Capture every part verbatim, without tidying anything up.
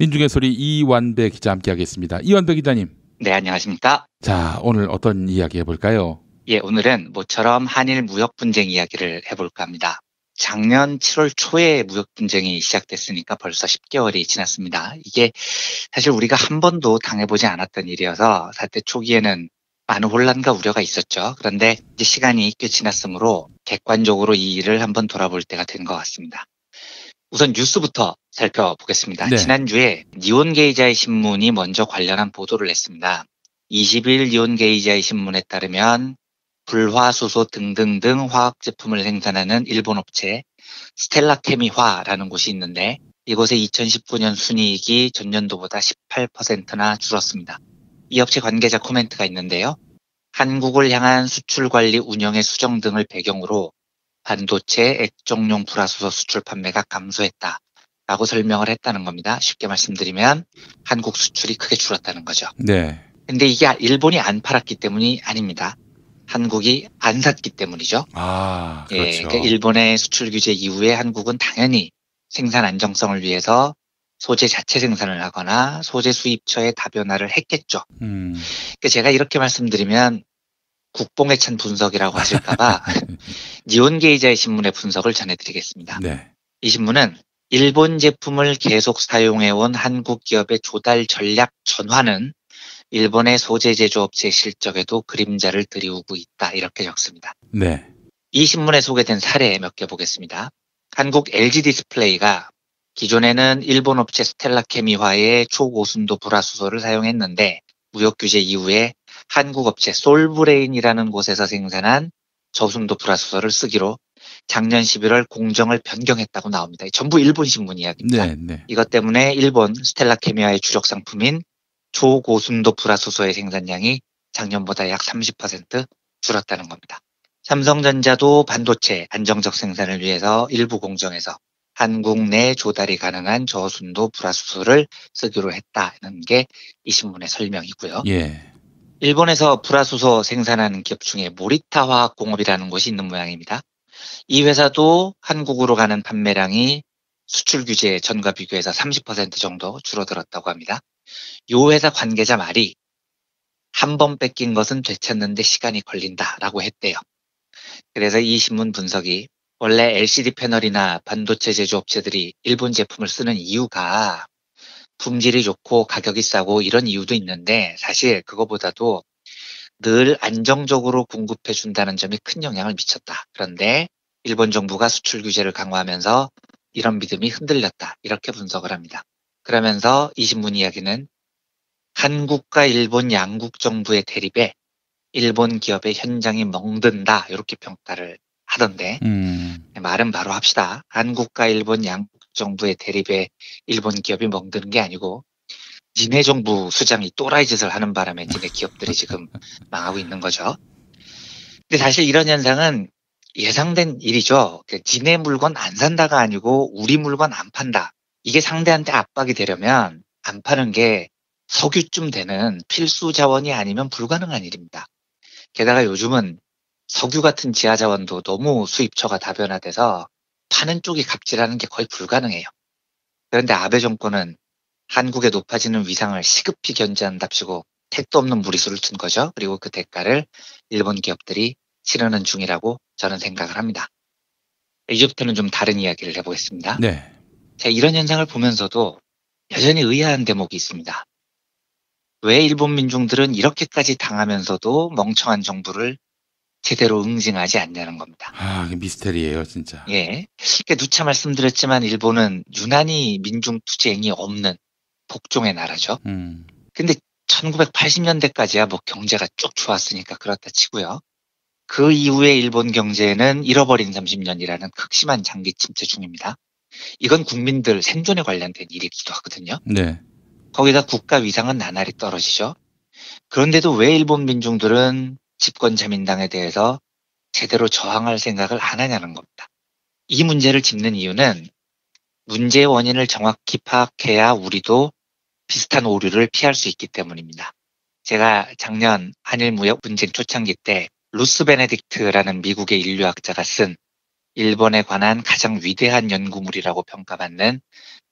민중의 소리 이완배 기자 함께하겠습니다. 이완배 기자님. 네, 안녕하십니까. 자, 오늘 어떤 이야기 해볼까요? 예, 오늘은 모처럼 한일 무역 분쟁 이야기를 해볼까 합니다. 작년 칠월 초에 무역 분쟁이 시작됐으니까 벌써 십 개월이 지났습니다. 이게 사실 우리가 한 번도 당해보지 않았던 일이어서 사태 초기에는 많은 혼란과 우려가 있었죠. 그런데 이제 시간이 꽤 지났으므로 객관적으로 이 일을 한번 돌아볼 때가 된 것 같습니다. 우선 뉴스부터 살펴보겠습니다. 네. 지난주에 니혼게이자이 신문이 먼저 관련한 보도를 냈습니다. 이십일 니혼게이자이 신문에 따르면 불화수소 등등등 화학제품을 생산하는 일본 업체 스텔라케미화라는 곳이 있는데 이곳의 이천십구 년 순이익이 전년도보다 십팔 퍼센트나 줄었습니다. 이 업체 관계자 코멘트가 있는데요. 한국을 향한 수출관리 운영의 수정 등을 배경으로 반도체, 액정용 불화수소 수출 판매가 감소했다라고 설명을 했다는 겁니다. 쉽게 말씀드리면 한국 수출이 크게 줄었다는 거죠. 네. 근데 이게 일본이 안 팔았기 때문이 아닙니다. 한국이 안 샀기 때문이죠. 아, 그렇죠. 예, 그러니까 일본의 수출 규제 이후에 한국은 당연히 생산 안정성을 위해서 소재 자체 생산을 하거나 소재 수입처의 다변화를 했겠죠. 음. 그러니까 제가 이렇게 말씀드리면 국뽕에 찬 분석이라고 하실까봐 니혼게이자이 신문의 분석을 전해드리겠습니다. 네. 이 신문은 일본 제품을 계속 사용해온 한국 기업의 조달 전략 전환은 일본의 소재 제조업체 실적에도 그림자를 들이우고 있다, 이렇게 적습니다. 네. 이 신문에 소개된 사례 몇 개 보겠습니다. 한국 엘지 디스플레이가 기존에는 일본 업체 스텔라케미화의 초고순도 불화수소를 사용했는데 무역 규제 이후에 한국 업체 솔브레인이라는 곳에서 생산한 저순도 불화수소를 쓰기로 작년 십일월 공정을 변경했다고 나옵니다. 전부 일본 신문 이야기입니다. 네, 네. 이것 때문에 일본 스텔라케미화의 주력 상품인 초고순도 불화수소의 생산량이 작년보다 약 삼십 퍼센트 줄었다는 겁니다. 삼성전자도 반도체 안정적 생산을 위해서 일부 공정에서 한국 내 조달이 가능한 저순도 불화수소를 쓰기로 했다는 게 이 신문의 설명이고요. 예. 일본에서 불화수소 생산하는 기업 중에 모리타화학공업이라는 곳이 있는 모양입니다. 이 회사도 한국으로 가는 판매량이 수출 규제 전과 비교해서 삼십 퍼센트 정도 줄어들었다고 합니다. 이 회사 관계자 말이 한 번 뺏긴 것은 되찾는데 시간이 걸린다라고 했대요. 그래서 이 신문 분석이 원래 엘시디 패널이나 반도체 제조업체들이 일본 제품을 쓰는 이유가 품질이 좋고 가격이 싸고 이런 이유도 있는데 사실 그거보다도 늘 안정적으로 공급해준다는 점이 큰 영향을 미쳤다. 그런데 일본 정부가 수출 규제를 강화하면서 이런 믿음이 흔들렸다. 이렇게 분석을 합니다. 그러면서 이 신문 이야기는 한국과 일본 양국 정부의 대립에 일본 기업의 현장이 멍든다. 이렇게 평가를 하던데 음. 말은 바로 합시다. 한국과 일본 양국 정부의 대립에 일본 기업이 멍드는 게 아니고 니네 정부 수장이 또라이 짓을 하는 바람에 니네 기업들이 지금 망하고 있는 거죠. 근데 사실 이런 현상은 예상된 일이죠. 니네 물건 안 산다가 아니고 우리 물건 안 판다. 이게 상대한테 압박이 되려면 안 파는 게 석유쯤 되는 필수 자원이 아니면 불가능한 일입니다. 게다가 요즘은 석유 같은 지하 자원도 너무 수입처가 다변화돼서 파는 쪽이 갑질하는 게 거의 불가능해요. 그런데 아베 정권은 한국의 높아지는 위상을 시급히 견제한답시고 택도 없는 무리수를 튼 거죠. 그리고 그 대가를 일본 기업들이 치르는 중이라고 저는 생각을 합니다. 이제부터는 좀 다른 이야기를 해보겠습니다. 네. 자, 이런 현상을 보면서도 여전히 의아한 대목이 있습니다. 왜 일본 민중들은 이렇게까지 당하면서도 멍청한 정부를 제대로 응징하지 않냐는 겁니다. 아, 이게 미스터리예요, 진짜. 예, 그러니까 누차 말씀드렸지만 일본은 유난히 민중투쟁이 없는 복종의 나라죠. 음. 근데 천구백팔십 년대까지야 뭐 경제가 쭉 좋았으니까 그렇다 치고요. 그 이후에 일본 경제는 잃어버린 삼십 년이라는 극심한 장기 침체 중입니다. 이건 국민들 생존에 관련된 일이기도 하거든요. 네. 거기다 국가 위상은 나날이 떨어지죠. 그런데도 왜 일본 민중들은 집권 자민당에 대해서 제대로 저항할 생각을 안 하냐는 겁니다. 이 문제를 짚는 이유는 문제의 원인을 정확히 파악해야 우리도 비슷한 오류를 피할 수 있기 때문입니다. 제가 작년 한일 무역 분쟁 초창기 때 루스 베네딕트라는 미국의 인류학자가 쓴 일본에 관한 가장 위대한 연구물이라고 평가받는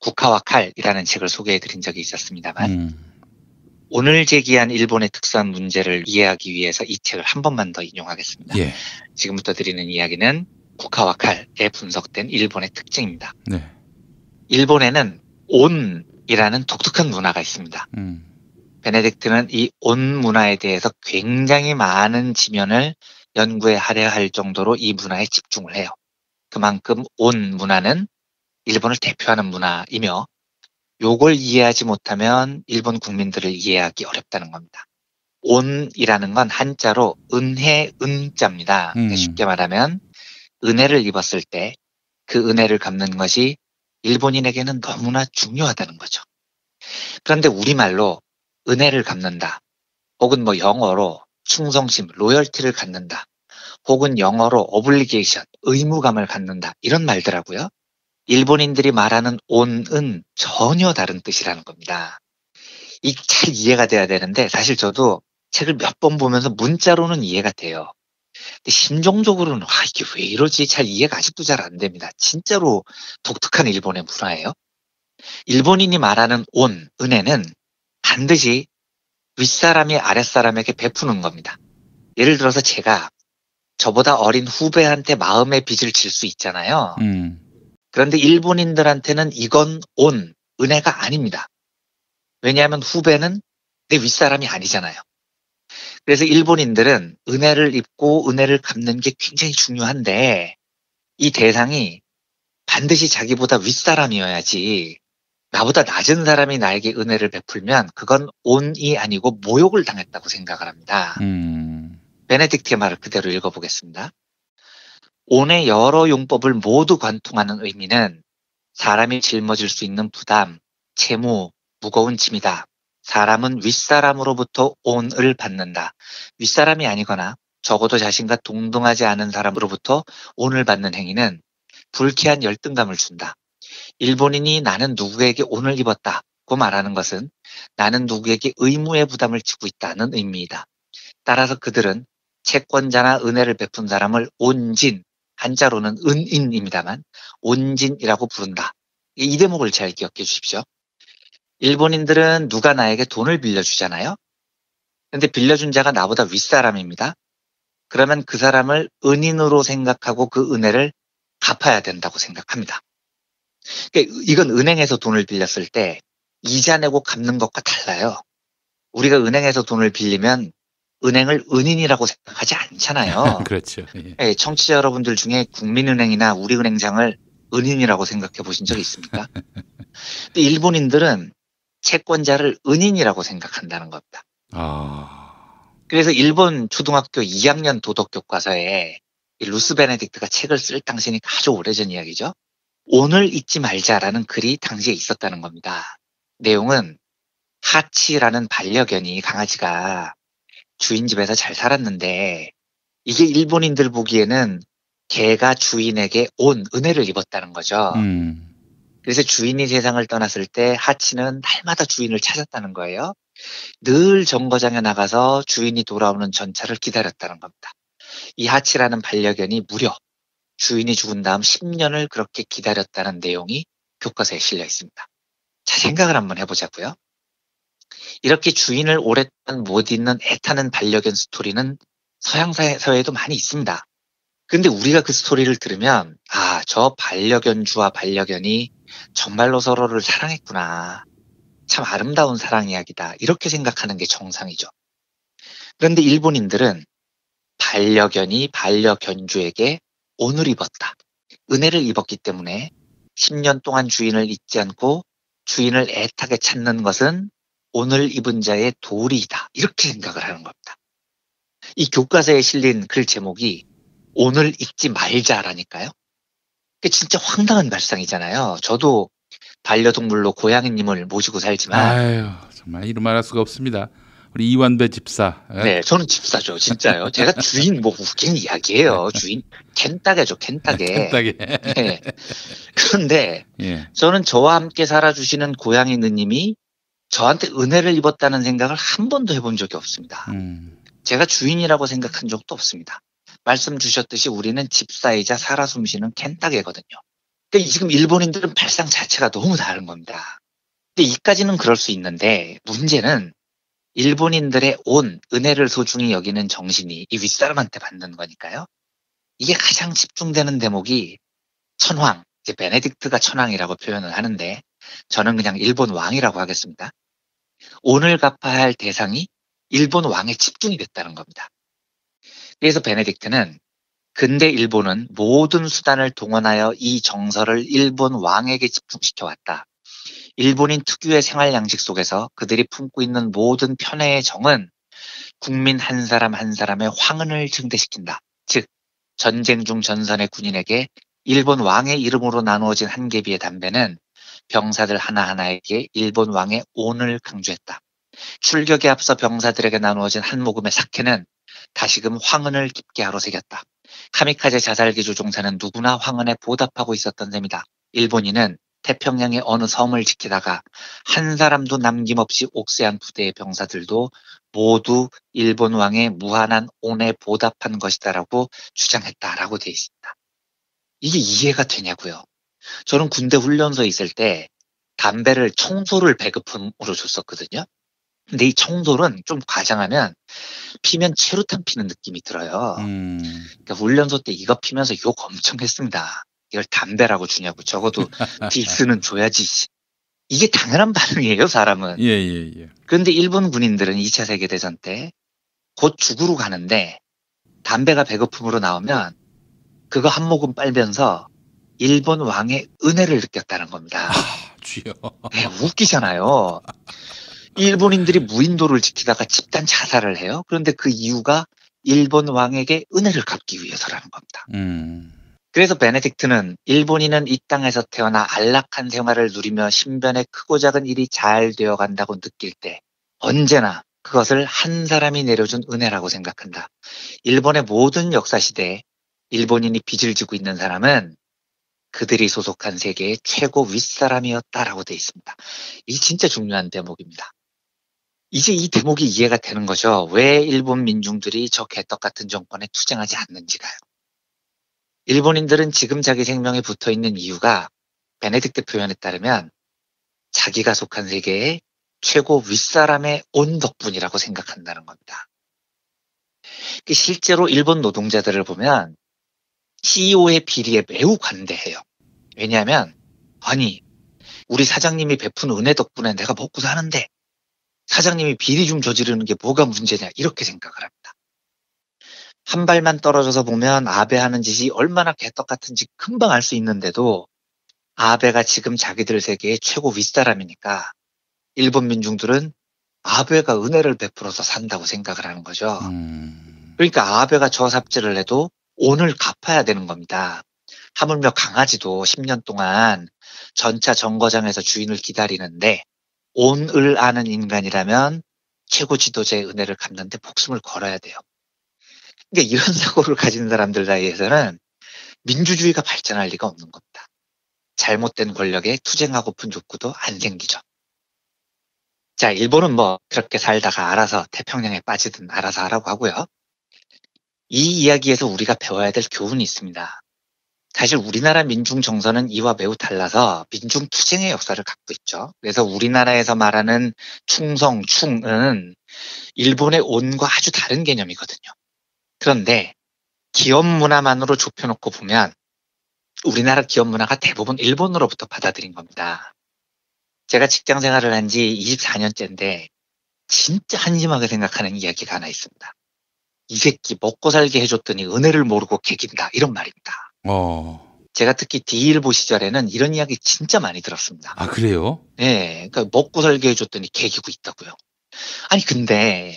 구카와 칼이라는 책을 소개해드린 적이 있었습니다만 음. 오늘 제기한 일본의 특수한 문제를 이해하기 위해서 이 책을 한 번만 더 인용하겠습니다. 예. 지금부터 드리는 이야기는 구카와 칼에 분석된 일본의 특징입니다. 네. 일본에는 온이라는 독특한 문화가 있습니다. 음. 베네딕트는 이 온 문화에 대해서 굉장히 많은 지면을 연구에 할애할 정도로 이 문화에 집중을 해요. 그만큼 온 문화는 일본을 대표하는 문화이며 요걸 이해하지 못하면 일본 국민들을 이해하기 어렵다는 겁니다. 온이라는 건 한자로 은혜, 은자입니다. 음. 쉽게 말하면 은혜를 입었을 때 그 은혜를 갚는 것이 일본인에게는 너무나 중요하다는 거죠. 그런데 우리말로 은혜를 갚는다, 혹은 뭐 영어로 충성심, 로열티를 갖는다, 혹은 영어로 어블리게이션, 의무감을 갖는다, 이런 말더라고요. 일본인들이 말하는 온은 전혀 다른 뜻이라는 겁니다. 이 잘 이해가 돼야 되는데 사실 저도 책을 몇 번 보면서 문자로는 이해가 돼요. 근데 심정적으로는 아 이게 왜 이러지? 잘 이해가 아직도 잘 안 됩니다. 진짜로 독특한 일본의 문화예요. 일본인이 말하는 온, 은혜는 반드시 윗사람이 아랫사람에게 베푸는 겁니다. 예를 들어서 제가 저보다 어린 후배한테 마음의 빚을 질 수 있잖아요. 음. 그런데 일본인들한테는 이건 온, 은혜가 아닙니다. 왜냐하면 후배는 내 윗사람이 아니잖아요. 그래서 일본인들은 은혜를 입고 은혜를 갚는 게 굉장히 중요한데 이 대상이 반드시 자기보다 윗사람이어야지 나보다 낮은 사람이 나에게 은혜를 베풀면 그건 온이 아니고 모욕을 당했다고 생각을 합니다. 음. 베네딕트의 말을 그대로 읽어보겠습니다. 온의 여러 용법을 모두 관통하는 의미는 사람이 짊어질 수 있는 부담, 채무, 무거운 짐이다. 사람은 윗사람으로부터 온을 받는다. 윗사람이 아니거나 적어도 자신과 동등하지 않은 사람으로부터 온을 받는 행위는 불쾌한 열등감을 준다. 일본인이 나는 누구에게 온을 입었다고 말하는 것은 나는 누구에게 의무의 부담을 지고 있다는 의미이다. 따라서 그들은 채권자나 은혜를 베푼 사람을 온진, 한자로는 은인입니다만 온진이라고 부른다. 이 대목을 잘 기억해 주십시오. 일본인들은 누가 나에게 돈을 빌려주잖아요. 그런데 빌려준 자가 나보다 윗사람입니다. 그러면 그 사람을 은인으로 생각하고 그 은혜를 갚아야 된다고 생각합니다. 그러니까 이건 은행에서 돈을 빌렸을 때 이자 내고 갚는 것과 달라요. 우리가 은행에서 돈을 빌리면 은행을 은인이라고 생각하지 않잖아요. 그렇죠. 예. 청취자 여러분들 중에 국민은행이나 우리은행장을 은인이라고 생각해 보신 적 있습니까? 근데 일본인들은 채권자를 은인이라고 생각한다는 겁니다. 아... 그래서 일본 초등학교 이 학년 도덕 교과서에 루스 베네딕트가 책을 쓸 당시니까 아주 오래전 이야기죠. 온을 잊지 말자라는 글이 당시에 있었다는 겁니다. 내용은 하치라는 반려견이 강아지가 주인 집에서 잘 살았는데 이게 일본인들 보기에는 개가 주인에게 온 은혜를 입었다는 거죠. 음. 그래서 주인이 세상을 떠났을 때 하치는 날마다 주인을 찾았다는 거예요. 늘 정거장에 나가서 주인이 돌아오는 전차를 기다렸다는 겁니다. 이 하치라는 반려견이 무려 주인이 죽은 다음 십 년을 그렇게 기다렸다는 내용이 교과서에 실려 있습니다. 자, 생각을 한번 해보자고요. 이렇게 주인을 오랫동안 못 잊는 애타는 반려견 스토리는 서양 사회에도 많이 있습니다. 근데 우리가 그 스토리를 들으면 아, 저 반려견주와 반려견이 정말로 서로를 사랑했구나. 참 아름다운 사랑 이야기다. 이렇게 생각하는 게 정상이죠. 그런데 일본인들은 반려견이 반려견주에게 온을 입었다. 은혜를 입었기 때문에 십 년 동안 주인을 잊지 않고 주인을 애타게 찾는 것은 온을 입은 자의 도리이다. 이렇게 생각을 하는 겁니다. 이 교과서에 실린 글 제목이 온을 잊지 말자라니까요. 그게 진짜 황당한 발상이잖아요. 저도 반려동물로 고양이님을 모시고 살지만 아유, 정말 이루 말할 수가 없습니다. 우리 이완배 집사. 에? 네, 저는 집사죠, 진짜요. 제가 주인 뭐 웃긴 이야기예요. 주인 캔따개죠, 캔따개. 캔따개. 네. 그런데 예. 저는 저와 함께 살아주시는 고양이 누님이 저한테 은혜를 입었다는 생각을 한 번도 해본 적이 없습니다. 음. 제가 주인이라고 생각한 적도 없습니다. 말씀 주셨듯이 우리는 집사이자 살아 숨쉬는 켄타게거든요. 그러니까 지금 일본인들은 발상 자체가 너무 다른 겁니다. 근데 이까지는 그럴 수 있는데 문제는 일본인들의 온 은혜를 소중히 여기는 정신이 이 윗사람한테 받는 거니까요. 이게 가장 집중되는 대목이 천황, 이제 베네딕트가 천황이라고 표현을 하는데 저는 그냥 일본 왕이라고 하겠습니다. 오늘 갚아야 할 대상이 일본 왕에 집중이 됐다는 겁니다. 그래서 베네딕트는 근대 일본은 모든 수단을 동원하여 이 정서를 일본 왕에게 집중시켜왔다. 일본인 특유의 생활 양식 속에서 그들이 품고 있는 모든 편애의 정은 국민 한 사람 한 사람의 황은을 증대시킨다. 즉 전쟁 중 전선의 군인에게 일본 왕의 이름으로 나누어진 한 개비의 담배는 병사들 하나하나에게 일본 왕의 온을 강조했다. 출격에 앞서 병사들에게 나누어진 한 모금의 사케는 다시금 황은을 깊게 아로새겼다. 카미카제 자살기 조종사는 누구나 황은에 보답하고 있었던 셈이다. 일본인은 태평양의 어느 섬을 지키다가 한 사람도 남김없이 옥세한 부대의 병사들도 모두 일본 왕의 무한한 온에 보답한 것이다라고 주장했다라고 되어 있습니다. 이게 이해가 되냐고요. 저는 군대 훈련소에 있을 때 담배를 청솔을 배급품으로 줬었거든요. 근데 이 청솔은 좀 과장하면 피면 최루탄 피는 느낌이 들어요. 음. 그러니까 훈련소 때 이거 피면서 욕 엄청 했습니다. 이걸 담배라고 주냐고. 적어도 디스는 줘야지. 이게 당연한 반응이에요, 사람은. 예, 예, 예. 그런데 일본 군인들은 이 차 세계대전 때 곧 죽으러 가는데 담배가 배급품으로 나오면 그거 한 모금 빨면서 일본 왕의 은혜를 느꼈다는 겁니다. 아, 주여. 네, 웃기잖아요. 일본인들이 무인도를 지키다가 집단 자살을 해요. 그런데 그 이유가 일본 왕에게 은혜를 갚기 위해서라는 겁니다. 음. 그래서 베네딕트는 일본인은 이 땅에서 태어나 안락한 생활을 누리며 신변의 크고 작은 일이 잘 되어간다고 느낄 때 언제나 그것을 한 사람이 내려준 은혜라고 생각한다. 일본의 모든 역사시대에 일본인이 빚을 지고 있는 사람은 그들이 소속한 세계의 최고 윗사람이었다라고 되어 있습니다. 이게 진짜 중요한 대목입니다. 이제 이 대목이 이해가 되는 거죠. 왜 일본 민중들이 저 개떡 같은 정권에 투쟁하지 않는지가요. 일본인들은 지금 자기 생명에 붙어있는 이유가 베네딕트 표현에 따르면 자기가 속한 세계의 최고 윗사람의 온 덕분이라고 생각한다는 겁니다. 실제로 일본 노동자들을 보면 씨이오의 비리에 매우 관대해요. 왜냐하면 아니 우리 사장님이 베푼 은혜 덕분에 내가 먹고 사는데 사장님이 비리 좀 저지르는 게 뭐가 문제냐 이렇게 생각을 합니다. 한 발만 떨어져서 보면 아베 하는 짓이 얼마나 개떡같은지 금방 알 수 있는데도 아베가 지금 자기들 세계의 최고 윗사람이니까 일본 민중들은 아베가 은혜를 베풀어서 산다고 생각을 하는 거죠. 음... 그러니까 아베가 저 삽질을 해도 오늘 갚아야 되는 겁니다. 하물며 강아지도 십 년 동안 전차 정거장에서 주인을 기다리는데 온을 아는 인간이라면 최고 지도자의 은혜를 갚는데 목숨을 걸어야 돼요. 그러니까 이런 사고를 가진 사람들 사이에서는 민주주의가 발전할 리가 없는 겁니다. 잘못된 권력에 투쟁하고픈 욕구도 안 생기죠. 자, 일본은 뭐 그렇게 살다가 알아서 태평양에 빠지든 알아서 하라고 하고요. 이 이야기에서 우리가 배워야 될 교훈이 있습니다. 사실 우리나라 민중 정서는 이와 매우 달라서 민중 투쟁의 역사를 갖고 있죠. 그래서 우리나라에서 말하는 충성, 충은 일본의 온과 아주 다른 개념이거든요. 그런데 기업 문화만으로 좁혀놓고 보면 우리나라 기업 문화가 대부분 일본으로부터 받아들인 겁니다. 제가 직장 생활을 한 지 이십사 년째인데 진짜 한심하게 생각하는 이야기가 하나 있습니다. 이 새끼 먹고 살게 해줬더니 은혜를 모르고 개긴다 이런 말입니다. 어. 제가 특히 디일보 시절에는 이런 이야기 진짜 많이 들었습니다. 아 그래요? 네, 그러니까 먹고 살게 해줬더니 개기고 있다고요. 아니 근데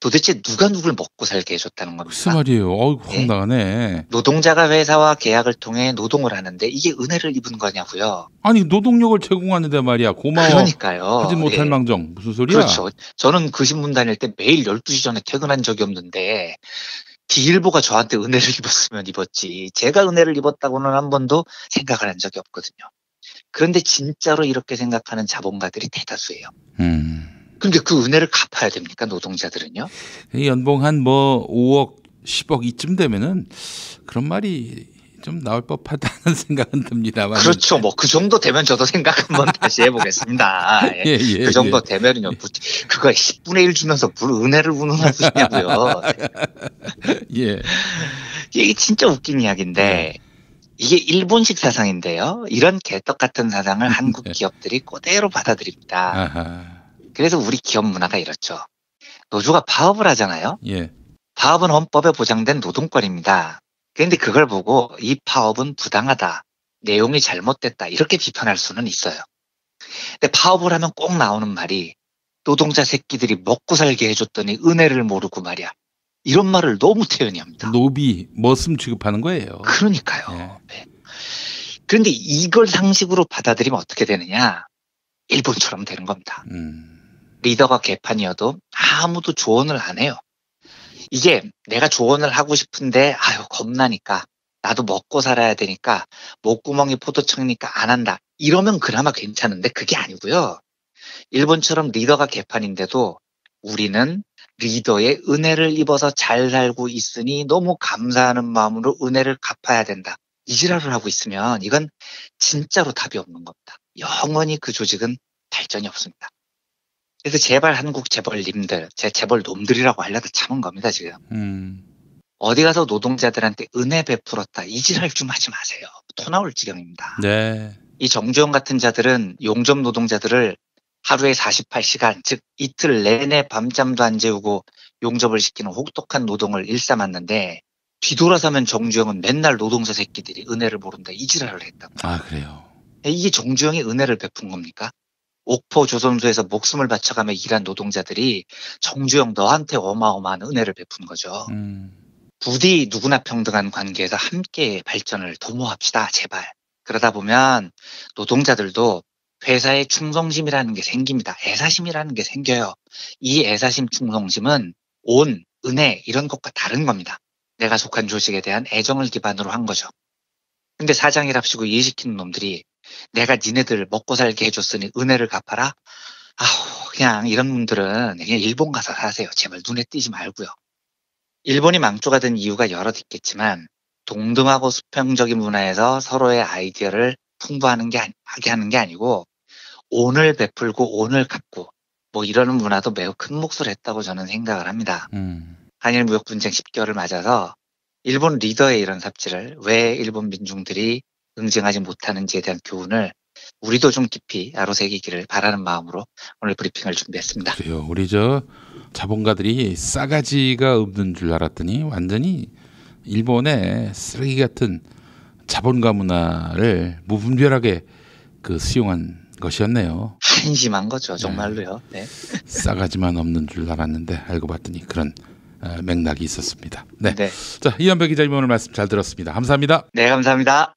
도대체 누가 누굴 먹고 살게 해줬다는 겁니까? 무슨 말이에요? 어우 황당하네. 네? 노동자가 회사와 계약을 통해 노동을 하는데 이게 은혜를 입은 거냐고요? 아니 노동력을 제공하는데 말이야. 고마워. 그러니까요. 하지 못할 네. 망정. 무슨 소리야? 그렇죠. 저는 그 신문 다닐 때 매일 열두 시 전에 퇴근한 적이 없는데 디일보가 저한테 은혜를 입었으면 입었지. 제가 은혜를 입었다고는 한 번도 생각을 한 적이 없거든요. 그런데 진짜로 이렇게 생각하는 자본가들이 대다수예요. 음. 근데 그 은혜를 갚아야 됩니까 노동자들은요? 연봉 한 뭐 오억 십억 이쯤 되면은 그런 말이 좀 나올 법하다는 생각은 듭니다만. 그렇죠. 뭐 그 정도 되면 저도 생각 한번 다시 해보겠습니다. 예, 예, 그 정도 예. 되면은요. 그거 십분의 일 주면서 물 은혜를 운운하시냐고요. 예. 이게 진짜 웃긴 이야기인데 이게 일본식 사상인데요. 이런 개떡 같은 사상을 한국 기업들이 그대로 받아들입니다. 아하. 그래서 우리 기업 문화가 이렇죠. 노조가 파업을 하잖아요. 예. 파업은 헌법에 보장된 노동권입니다. 그런데 그걸 보고 이 파업은 부당하다, 내용이 잘못됐다 이렇게 비판할 수는 있어요. 근데 파업을 하면 꼭 나오는 말이 노동자 새끼들이 먹고 살게 해줬더니 은혜를 모르고 말이야. 이런 말을 너무 태연히 합니다. 노비, 머슴 취급하는 거예요. 그러니까요. 예. 네. 그런데 이걸 상식으로 받아들이면 어떻게 되느냐. 일본처럼 되는 겁니다. 음. 리더가 개판이어도 아무도 조언을 안 해요. 이게 내가 조언을 하고 싶은데 아유 겁나니까 나도 먹고 살아야 되니까 목구멍이 포도청이니까 안 한다. 이러면 그나마 괜찮은데 그게 아니고요. 일본처럼 리더가 개판인데도 우리는 리더의 은혜를 입어서 잘 살고 있으니 너무 감사하는 마음으로 은혜를 갚아야 된다. 이 지랄을 하고 있으면 이건 진짜로 답이 없는 겁니다. 영원히 그 조직은 발전이 없습니다. 그래서 제발 한국 재벌님들, 제 재벌놈들이라고 하려다 참은 겁니다, 지금. 음. 어디 가서 노동자들한테 은혜 베풀었다. 이 지랄 좀 하지 마세요. 토 나올 지경입니다. 네. 이 정주영 같은 자들은 용접 노동자들을 하루에 사십팔 시간, 즉 이틀 내내 밤잠도 안 재우고 용접을 시키는 혹독한 노동을 일삼았는데 뒤돌아서면 정주영은 맨날 노동자 새끼들이 은혜를 모른다 이 지랄을 했다고. 아 그래요? 이게 정주영이 은혜를 베푼 겁니까? 옥포 조선소에서 목숨을 바쳐가며 일한 노동자들이 정주영 너한테 어마어마한 은혜를 베푼 거죠. 음. 부디 누구나 평등한 관계에서 함께 발전을 도모합시다. 제발. 그러다 보면 노동자들도 회사에 충성심이라는 게 생깁니다. 애사심이라는 게 생겨요. 이 애사심, 충성심은 온, 은혜 이런 것과 다른 겁니다. 내가 속한 조직에 대한 애정을 기반으로 한 거죠. 근데 사장이랍시고 일시키는 놈들이 내가 니네들 먹고 살게 해줬으니 은혜를 갚아라? 아우 그냥 이런 분들은 그냥 일본 가서 사세요. 제발 눈에 띄지 말고요. 일본이 망조가 된 이유가 여럿 있겠지만 동등하고 수평적인 문화에서 서로의 아이디어를 풍부하는 게 아니, 하게 하는 게 아니고 온을 베풀고 온을 갚고 뭐 이러는 문화도 매우 큰 몫을 했다고 저는 생각을 합니다. 음. 한일 무역 분쟁 십 개월을 맞아서 일본 리더의 이런 삽질을 왜 일본 민중들이 응징하지 못하는지에 대한 교훈을 우리도 좀 깊이 아로새기기를 바라는 마음으로 오늘 브리핑을 준비했습니다. 그래요. 우리 저 자본가들이 싸가지가 없는 줄 알았더니 완전히 일본의 쓰레기 같은 자본가 문화를 무분별하게 그 수용한 것이었네요. 한심한 거죠. 정말로요. 네. 싸가지만 없는 줄 알았는데 알고 봤더니 그런 맥락이 있었습니다. 네. 네. 자, 이완배 기자님 오늘 말씀 잘 들었습니다. 감사합니다. 네, 감사합니다.